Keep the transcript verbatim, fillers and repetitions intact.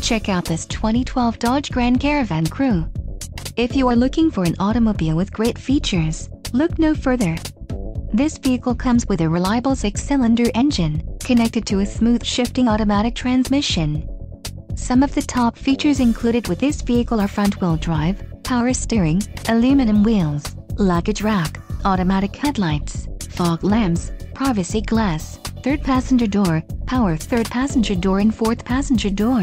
Check out this twenty twelve Dodge Grand Caravan Crew. If you are looking for an automobile with great features, look no further. This vehicle comes with a reliable six-cylinder engine, connected to a smooth shifting automatic transmission. Some of the top features included with this vehicle are front-wheel drive, power steering, aluminum wheels, luggage rack, automatic headlights, fog lamps, privacy glass, third passenger door, power third passenger door and fourth passenger door.